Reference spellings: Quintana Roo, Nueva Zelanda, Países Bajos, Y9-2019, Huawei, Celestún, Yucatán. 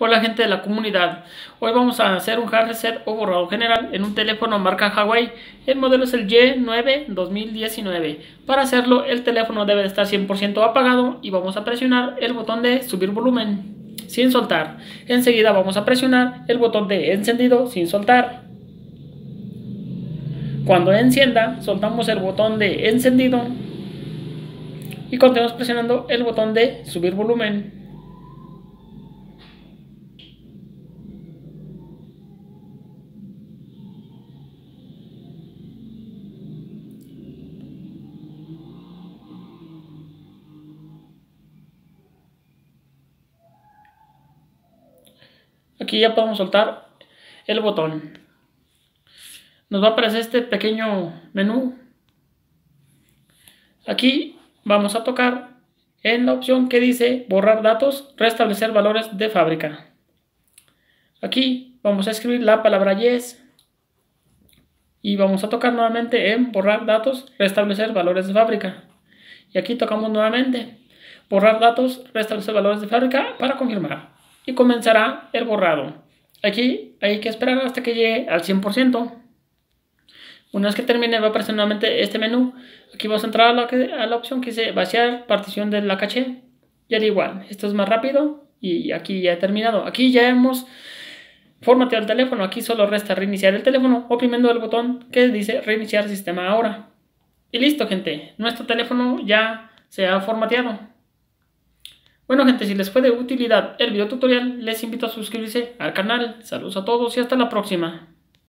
Hola gente de la comunidad, hoy vamos a hacer un hard reset o borrado general en un teléfono marca Huawei. El modelo es el Y9-2019. Para hacerlo, el teléfono debe de estar 100% apagado y vamos a presionar el botón de subir volumen sin soltar. Enseguida vamos a presionar el botón de encendido sin soltar. Cuando encienda, soltamos el botón de encendido y continuamos presionando el botón de subir volumen. Aquí ya podemos soltar el botón. Nos va a aparecer este pequeño menú. Aquí vamos a tocar en la opción que dice borrar datos, restablecer valores de fábrica. Aquí vamos a escribir la palabra yes y vamos a tocar nuevamente en borrar datos, restablecer valores de fábrica. Y aquí tocamos nuevamente borrar datos, restablecer valores de fábrica para confirmar. Y comenzará el borrado. Aquí hay que esperar hasta que llegue al 100%. Una vez que termine va a aparecer nuevamente este menú. Aquí vas a entrar a la opción que dice vaciar partición de la caché. Y al igual, esto es más rápido. Y aquí ya he terminado. Aquí ya hemos formateado el teléfono. Aquí solo resta reiniciar el teléfono oprimiendo el botón que dice reiniciar sistema ahora. Y listo gente, nuestro teléfono ya se ha formateado. Bueno gente, si les fue de utilidad el video tutorial, les invito a suscribirse al canal. Saludos a todos y hasta la próxima.